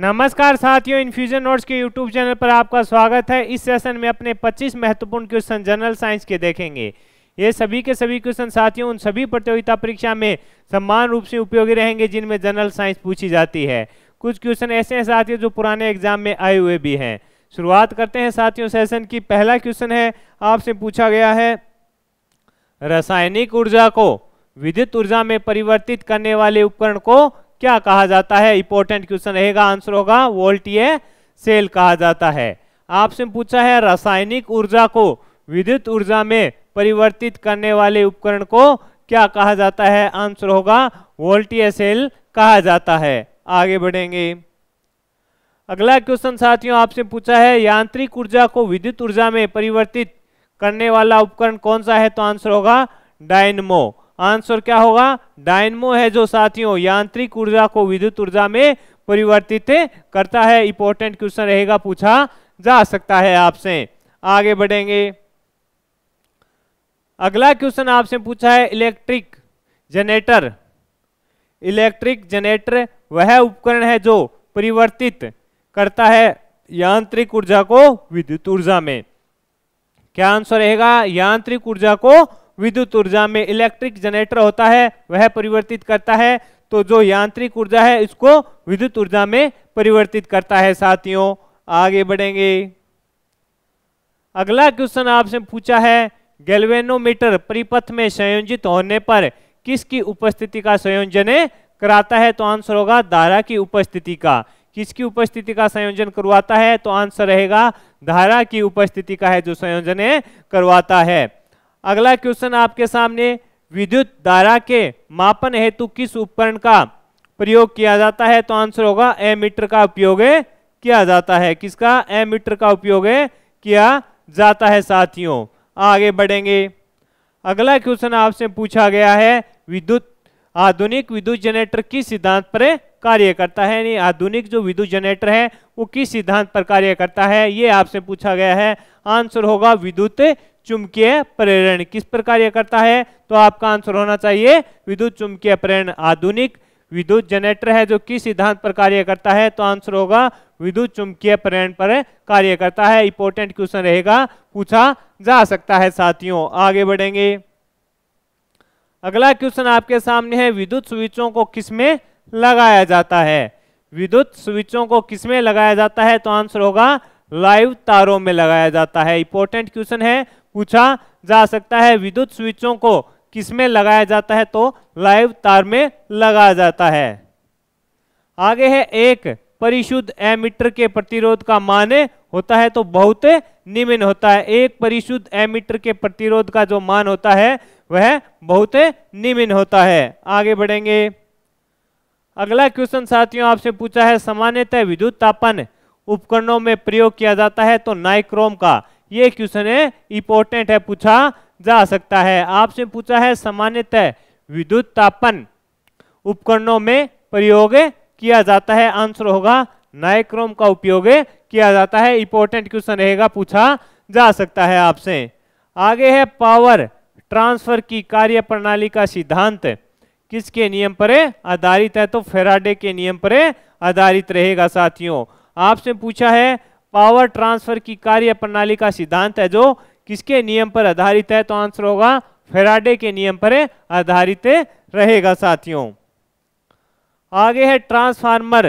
नमस्कार साथियों, infusion notes के यूट्यूब चैनल पर आपका स्वागत है। इस सेशन में अपने 25 महत्वपूर्ण क्वेश्चन जनरल साइंस के देखेंगे। ये सभी के सभी क्वेश्चन साथियों उन सभी प्रतियोगिता परीक्षा में समान रूप से उपयोगी रहेंगे जिनमें जनरल साइंस पूछी जाती है। कुछ क्वेश्चन ऐसे हैं साथियों जो पुराने एग्जाम में आए हुए भी हैं। शुरुआत करते हैं साथियों सेशन की। पहला क्वेश्चन है, आपसे पूछा गया है, रासायनिक ऊर्जा को विद्युत ऊर्जा में परिवर्तित करने वाले उपकरण को क्या कहा जाता है? इंपॉर्टेंट क्वेश्चन रहेगा। आंसर होगा वोल्टीय सेल कहा जाता है। आपसे पूछा है रासायनिक ऊर्जा को विद्युत ऊर्जा में परिवर्तित करने वाले उपकरण को क्या कहा जाता है? आंसर होगा वोल्टीय सेल कहा जाता है। आगे बढ़ेंगे। अगला क्वेश्चन साथियों आपसे पूछा है, यांत्रिक ऊर्जा को विद्युत ऊर्जा में परिवर्तित करने वाला उपकरण कौन सा है? तो आंसर होगा डायनेमो। आंसर क्या होगा? डायनेमो है जो साथियों यांत्रिक ऊर्जा को विद्युत ऊर्जा में परिवर्तित करता है। इंपॉर्टेंट क्वेश्चन रहेगा, पूछा जा सकता है आपसे। आगे बढ़ेंगे। अगला क्वेश्चन आपसे पूछा है, इलेक्ट्रिक जनरेटर वह उपकरण है जो परिवर्तित करता है यांत्रिक ऊर्जा को विद्युत ऊर्जा में। क्या आंसर रहेगा? यांत्रिक ऊर्जा को विद्युत ऊर्जा में इलेक्ट्रिक जनरेटर होता है, वह परिवर्तित करता है। तो जो यांत्रिक ऊर्जा है इसको विद्युत ऊर्जा में परिवर्तित करता है साथियों। आगे बढ़ेंगे। अगला क्वेश्चन आपसे पूछा है, गैल्वेनोमीटर परिपथ में संयोजित होने पर किसकी उपस्थिति का संयोजन कराता है? तो आंसर होगा धारा की उपस्थिति का। किसकी उपस्थिति का संयोजन करवाता है? तो आंसर रहेगा धारा की उपस्थिति का है जो संयोजन करवाता है। अगला क्वेश्चन आपके सामने, विद्युत धारा के मापन हेतु किस उपकरण का प्रयोग किया जाता है? तो आंसर होगा एमीटर का उपयोग किया जाता है। किसका? एमीटर का उपयोग किया जाता है साथियों। आगे बढ़ेंगे। अगला क्वेश्चन आपसे पूछा गया है, आधुनिक विद्युत जनरेटर किस सिद्धांत पर कार्य करता है? यानी आधुनिक जो विद्युत जनरेटर है वो किस सिद्धांत पर कार्य करता है, ये आपसे पूछा गया है। आंसर होगा विद्युत चुंबकीय प्रेरण। किस पर कार्य करता है? तो आपका आंसर होना चाहिए विद्युत चुंबकीय प्रेरण। आधुनिक विद्युत जनरेटर है जो किस सिद्धांत पर कार्य करता है? तो आंसर होगा विद्युत चुंबकीय प्रेरण पर कार्य करता है। इंपॉर्टेंट क्वेश्चन रहेगा, पूछा जा सकता है साथियों। आगे बढ़ेंगे। अगला क्वेश्चन आपके सामने है, विद्युत स्विचों को किसमें लगाया जाता है? विद्युत स्विचों को किसमें लगाया जाता है? तो आंसर होगा लाइव तारों में लगाया जाता है। इंपॉर्टेंट क्वेश्चन है, पूछा जा सकता है। विद्युत स्विचों को किसमें लगाया जाता है? तो लाइव तार में लगाया जाता है। आगे है, एक परिशुद्ध एमीटर के प्रतिरोध का मान होता है तो बहुत निम्न होता है। एक परिशुद्ध एमीटर के प्रतिरोध का जो मान होता है वह बहुत निम्न होता है। आगे बढ़ेंगे। अगला क्वेश्चन साथियों आपसे पूछा है, सामान्यतः विद्युत तापन उपकरणों में प्रयोग किया जाता है तो नाइक्रोम का। ये क्वेश्चन है, इंपॉर्टेंट है, पूछा जा सकता है। आपसे पूछा है, सामान्यतः विद्युत तापन उपकरणों में प्रयोग किया जाता है। आंसर होगा नाइक्रोम का उपयोग किया जाता है। इंपॉर्टेंट क्वेश्चन रहेगा, पूछा जा सकता है आपसे। आगे है, पावर ट्रांसफर की कार्य प्रणाली का सिद्धांत किसके नियम पर आधारित है? तो फेराडे के नियम पर आधारित रहेगा साथियों। आपसे पूछा है, पावर ट्रांसफर की कार्य प्रणाली का सिद्धांत है जो किसके नियम पर आधारित है? तो आंसर होगा फेराडे के नियम पर आधारित रहेगा साथियों। आगे है, ट्रांसफार्मर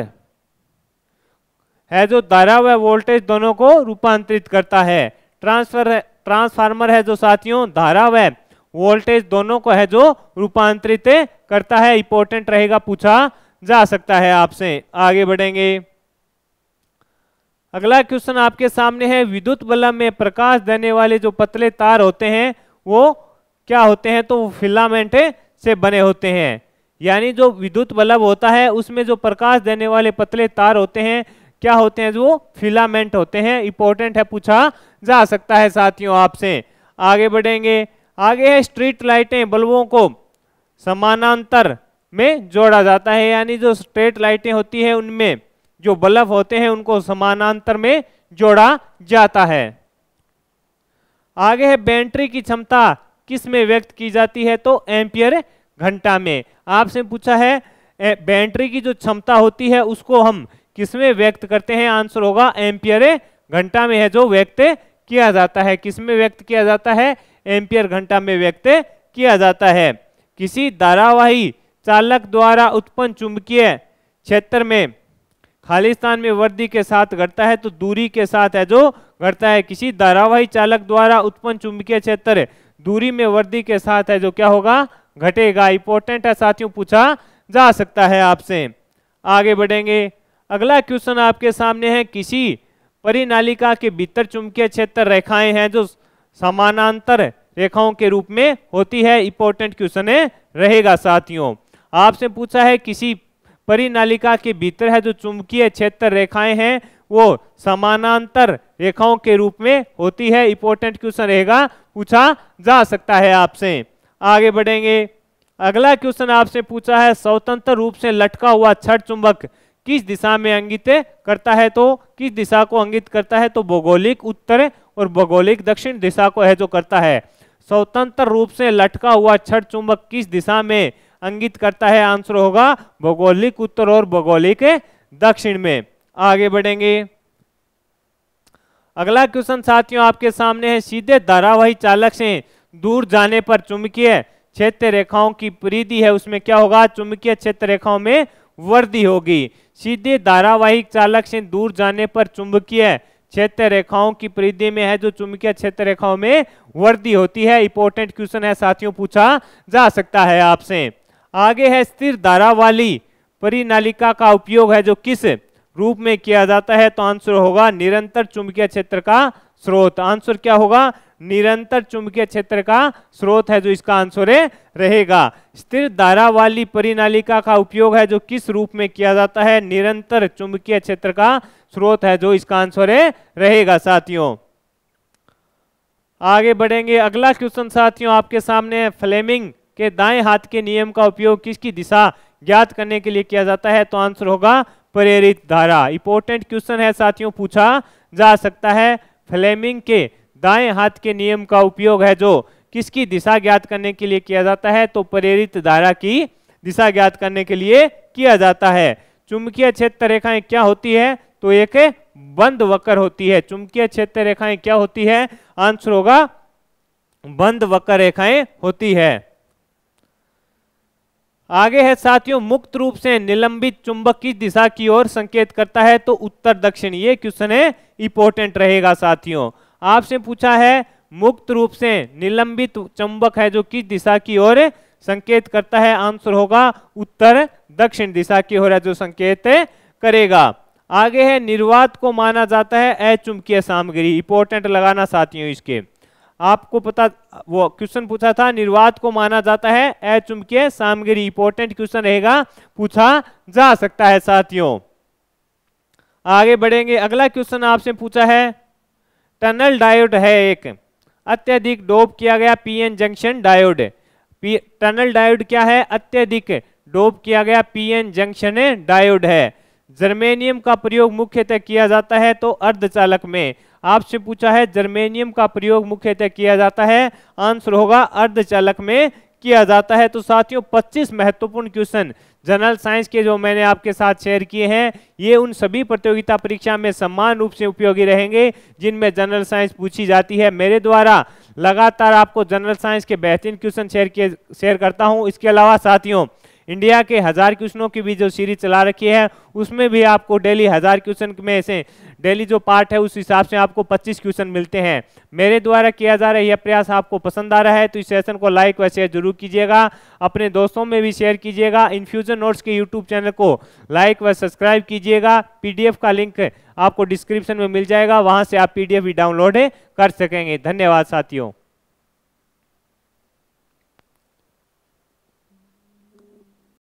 है जो धारा व वोल्टेज दोनों को रूपांतरित करता है। ट्रांसफार्मर है जो साथियों धारा व वोल्टेज दोनों को है जो रूपांतरित करता है। इंपॉर्टेंट रहेगा, पूछा जा सकता है आपसे। आगे बढ़ेंगे। अगला क्वेश्चन आपके सामने है, विद्युत बल्ब में प्रकाश देने वाले जो पतले तार होते हैं वो क्या होते हैं? तो वो फिलामेंट से बने होते हैं। यानी जो विद्युत बल्ब होता है उसमें जो प्रकाश देने वाले पतले तार होते हैं क्या होते हैं? जो फिलामेंट होते हैं। इंपॉर्टेंट है, पूछा जा सकता है साथियों आपसे। आगे बढ़ेंगे। आगे है, स्ट्रीट लाइटें बल्बों को समानांतर में जोड़ा जाता है। यानी जो स्ट्रीट लाइटें होती हैं उनमें जो बल्ब होते हैं उनको समानांतर में जोड़ा जाता है। आगे है, बैटरी की क्षमता किस में व्यक्त की जाती है? तो एम्पियर घंटा में। आपसे पूछा है, बैटरी की जो क्षमता होती है उसको हम किसमें व्यक्त करते हैं? आंसर होगा एम्पियर घंटा में है जो व्यक्त किया जाता है। किसमें व्यक्त किया जाता है? एम्पियर घंटा में व्यक्त किया जाता है। किसी धारावाही चालक द्वारा उत्पन्न चुंबकीय क्षेत्र में खाली स्थान में वृद्धि के साथ घटता है तो दूरी के साथ है जो घटता है। किसी धारावाही चालक द्वारा उत्पन्न चुंबकीय क्षेत्र दूरी में वृद्धि के साथ है जो क्या होगा? घटेगा। इंपॉर्टेंट है साथियों, पूछा जा सकता है आपसे। आगे बढ़ेंगे, अगला क्वेश्चन आपके सामने है। किसी परिणालिका के भीतर चुंबकीय क्षेत्र रेखाएं हैं जो समानांतर रेखाओं के रूप में होती है। इंपॉर्टेंट क्वेश्चन है रहेगा साथियों। आपसे पूछा है किसी परिणालिका के भीतर है जो चुंबकीय क्षेत्र रेखाएं हैं वो समानांतर रेखाओं के रूप में होती है। इंपॉर्टेंट क्वेश्चन रहेगा, पूछा जा सकता है आपसे। आगे बढ़ेंगे, अगला क्वेश्चन आपसे पूछा है स्वतंत्र रूप से लटका हुआ छड़ चुंबक किस दिशा में इंगित करता है? तो किस दिशा को इंगित करता है? तो भौगोलिक उत्तर और भौगोलिक दक्षिण दिशा को है जो करता है। स्वतंत्र रूप से लटका हुआ छड़ चुंबक किस दिशा में इंगित करता है? आंसर होगा भौगोलिक उत्तर और भौगोलिक दक्षिण में। आगे बढ़ेंगे, अगला क्वेश्चन साथियों आपके सामने है। सीधे धारावाही चालक से दूर जाने पर चुंबकीय क्षेत्र रेखाओं की परिधि है उसमें क्या होगा? चुंबकीय क्षेत्र रेखाओं में वृद्धि होगी। सीधे धारावाहिक चालक से दूर जाने पर चुंबकीय क्षेत्र रेखाओं की परिधि में है जो चुंबकीय क्षेत्र रेखाओं में वृद्धि होती है। इंपॉर्टेंट क्वेश्चन है साथियों, पूछा जा सकता है आपसे। आगे है स्थिर धारा वाली परिणालिका का उपयोग है जो किस रूप में किया जाता है? तो आंसर होगा निरंतर चुंबकीय क्षेत्र का स्रोत। आंसर क्या होगा? निरंतर चुंबकीय क्षेत्र का स्रोत है जो इसका आंसर रहेगा। स्थिर धारा वाली परिणालिका का उपयोग है जो किस रूप में किया जाता है? निरंतर चुंबकीय क्षेत्र का स्रोत है जो इसका आंसर रहेगा साथियों। आगे बढ़ेंगे, अगला क्वेश्चन साथियों आपके सामने है। फ्लेमिंग के दाएं हाथ के नियम का उपयोग किसकी दिशा ज्ञात करने के लिए किया जाता है? तो आंसर होगा प्रेरित धारा। इंपॉर्टेंट क्वेश्चन है साथियों, पूछा जा सकता है। फ्लेमिंग के दाएं हाथ के नियम का उपयोग है जो किसकी दिशा ज्ञात करने के लिए किया जाता है? तो प्रेरित धारा की दिशा ज्ञात करने के लिए किया जाता है। चुंबकीय क्षेत्र रेखाएं क्या होती है? तो एक बंद वक्र होती है। चुंबकीय क्षेत्र रेखाएं क्या होती है? आंसर होगा बंद वक्र रेखाएं होती है। आगे है साथियों, मुक्त रूप से निलंबित चुंबक किस दिशा की ओर संकेत करता है? तो उत्तर दक्षिण। ये क्वेश्चन है, इंपॉर्टेंट रहेगा साथियों। आपसे पूछा है मुक्त रूप से निलंबित चुंबक है जो किस दिशा की ओर संकेत करता है? आंसर होगा उत्तर दक्षिण दिशा की ओर है जो संकेत करेगा। आगे है निर्वात को माना जाता है अचुंबकीय सामग्री। इंपॉर्टेंट लगाना साथियों, इसके आपको पता वो क्वेश्चन पूछा था, निर्वात को माना जाता है अचुंबकीय सामग्री। इंपॉर्टेंट क्वेश्चन रहेगा, पूछा जा सकता है साथियों। आगे बढ़ेंगे, अगला क्वेश्चन आपसे पूछा है। टनल डायोड है एक अत्यधिक डोप किया गया PN junction diode. Tunnel diode क्या है? अत्यधिक डोप किया गया पीएन जंक्शन डायोड है। जर्मेनियम का प्रयोग मुख्यतः किया जाता है तो अर्धचालक में। आपसे पूछा है जर्मेनियम का प्रयोग मुख्यतः किया जाता है, आंसर होगा अर्धचालक में किया जाता है। तो साथियों 25 महत्वपूर्ण क्वेश्चन जनरल साइंस के जो मैंने आपके साथ शेयर किए हैं ये उन सभी प्रतियोगिता परीक्षा में समान रूप से उपयोगी रहेंगे जिनमें जनरल साइंस पूछी जाती है। मेरे द्वारा लगातार आपको जनरल साइंस के बेहतरीन क्वेश्चन शेयर करता हूं। इसके अलावा साथियों इंडिया के 1000 क्वेश्चनों की भी जो सीरीज चला रखी है उसमें भी आपको डेली 1000 क्वेश्चन में से डेली जो पार्ट है उस हिसाब से आपको 25 क्वेश्चन मिलते हैं। मेरे द्वारा किया जा रहा यह प्रयास आपको पसंद आ रहा है तो इस सेशन को लाइक व शेयर जरूर कीजिएगा, अपने दोस्तों में भी शेयर कीजिएगा। इनफ्यूजन नोट्स के यूट्यूब चैनल को लाइक व सब्सक्राइब कीजिएगा। PDF का लिंक आपको डिस्क्रिप्शन में मिल जाएगा, वहाँ से आप PDF भी डाउनलोड कर सकेंगे। धन्यवाद साथियों।